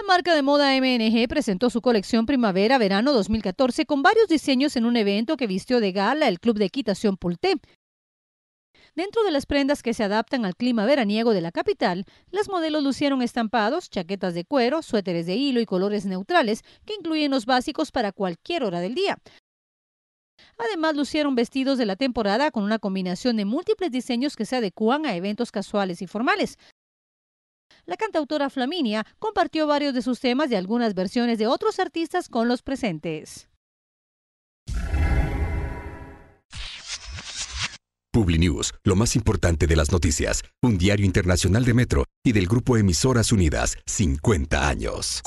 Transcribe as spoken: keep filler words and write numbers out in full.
La marca de moda M N G presentó su colección Primavera-Verano dos mil catorce con varios diseños en un evento que vistió de gala el club de equitación Pulté. Dentro de las prendas que se adaptan al clima veraniego de la capital, las modelos lucieron estampados, chaquetas de cuero, suéteres de hilo y colores neutrales que incluyen los básicos para cualquier hora del día. Además, lucieron vestidos de la temporada con una combinación de múltiples diseños que se adecúan a eventos casuales y formales. La cantautora Flaminia compartió varios de sus temas y algunas versiones de otros artistas con los presentes. Publinews, lo más importante de las noticias, un diario internacional de Metro y del grupo Emisoras Unidas, cincuenta años.